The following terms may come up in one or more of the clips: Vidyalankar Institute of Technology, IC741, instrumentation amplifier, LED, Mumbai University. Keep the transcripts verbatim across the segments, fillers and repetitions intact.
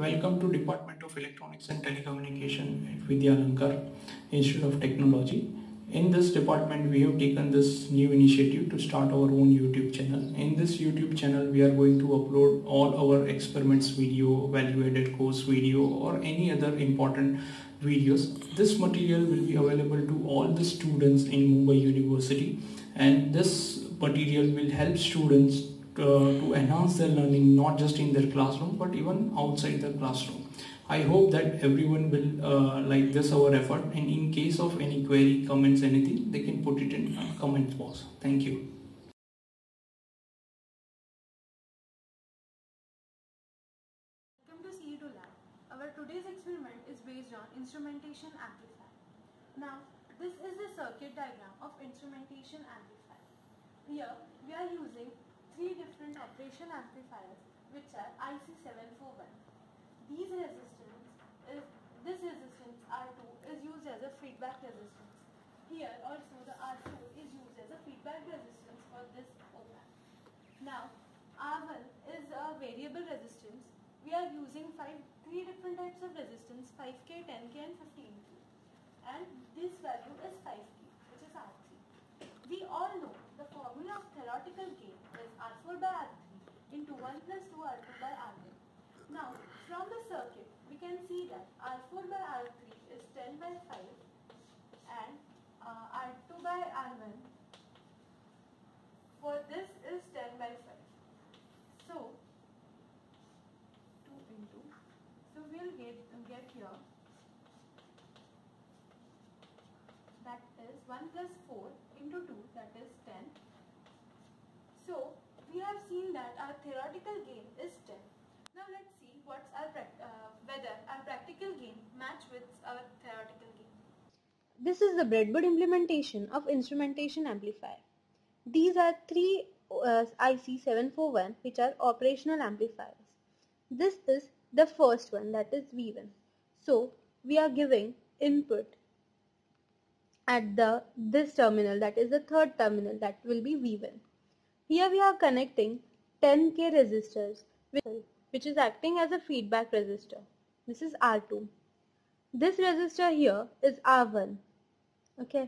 Welcome to Department of Electronics and Telecommunication at Vidyalankar Institute of Technology. In this department, we have taken this new initiative to start our own YouTube channel. In this YouTube channel, we are going to upload all our experiments video, value-added course video, or any other important videos. This material will be available to all the students in Mumbai University, and this material will help students Uh, to enhance their learning, not just in their classroom but even outside the classroom. I hope that everyone will uh, like this our effort, and in case of any query, comments, anything, they can put it in comment box. Thank you. Welcome to C E two LAM. Our today's experiment is based on instrumentation amplifier. Now, this is the circuit diagram of instrumentation amplifier. Here we are using three different operation amplifiers, which are I C seven four one. These resistance, is, this resistance R two is used as a feedback resistance. Here also the R two is used as a feedback resistance for this op-amp. Now R one is a variable resistance. We are using five, three different types of resistance: five K, ten K, and fifteen K. And this value is five K, which is R three. We all know the formula of theoretical gain is R four by R three into one plus two R two by R one. Now, from the circuit, we can see that R four by R three is ten by five and uh, R two by R one for this is ten by five. So, two into, so we'll get, get here, that is one plus four. Into two, that is ten. So we have seen that our theoretical gain is ten. Now let's see what's our uh, whether our practical gain match with our theoretical gain. This is the breadboard implementation of instrumentation amplifier. These are three uh, I C seven four one, which are operational amplifiers. This is the first one, that is V one. So we are giving input at the this terminal, that is the third terminal, that will be V one. Here we are connecting ten K resistors, which is acting as a feedback resistor. This is R two. This resistor here is R one. Okay.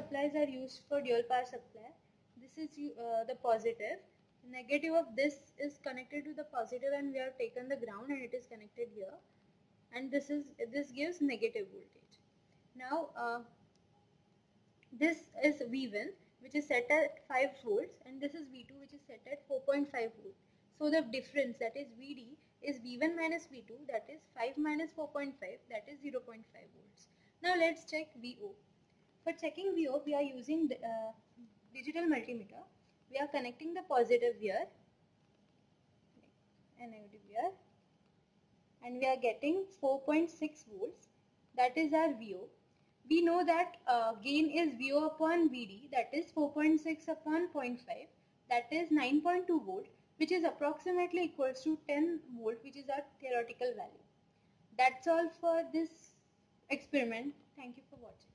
Supplies are used for dual power supply. This is uh, the positive. Negative of this is connected to the positive, and we have taken the ground and it is connected here. And this is this gives negative voltage. Now. Uh, This is V one, which is set at five volts, and this is V two, which is set at four point five volts. So the difference, that is V D, is V one minus V two, that is five minus four point five, that is zero point five volts. Now let's check V O. For checking V O, we are using the, uh, digital multimeter. We are connecting the positive here and negative here, and we are getting four point six volts. That is our V O. We know that uh, gain is V O upon V D, that is four point six upon zero point five, that is nine point two volt, which is approximately equals to ten volt, which is our theoretical value. That's all for this experiment. Thank you for watching.